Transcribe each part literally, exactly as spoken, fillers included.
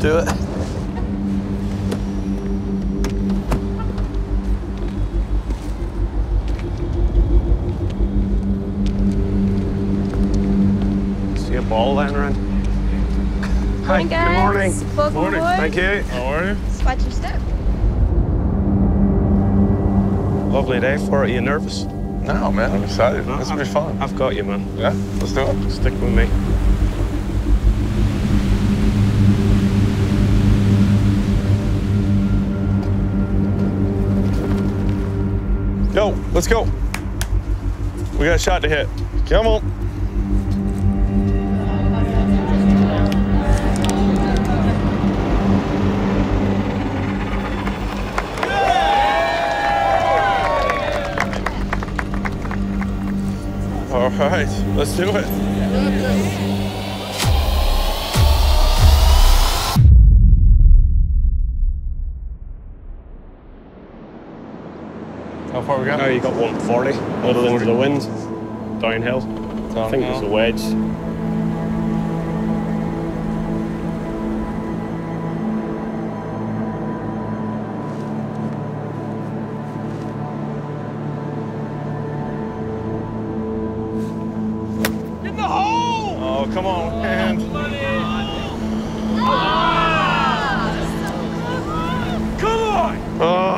do it. See a ball lying around. Hi, good morning. Welcome morning. Aboard. Thank you. How are you? Spot your step. Lovely day for it. Are you nervous? No, man. I'm excited. No, this will be fun. I've got you, man. Yeah, let's do it. Stick with me. Yo, let's go. We got a shot to hit. Come on. Yeah. All right, let's do it. Yeah. How far we got? No, you got one forty, other than the wind, downhill. downhill. I think there's a wedge. Get in the hole! Oh, come on, oh, man. Oh. Ah. Come on! Oh.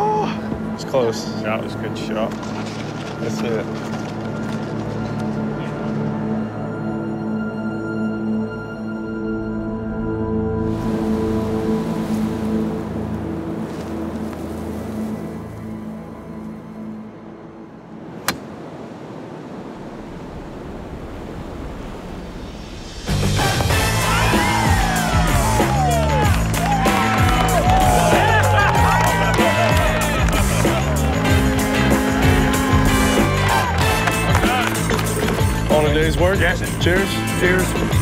Close. That was a good shot. That's it. Work. Yes. Cheers. Cheers.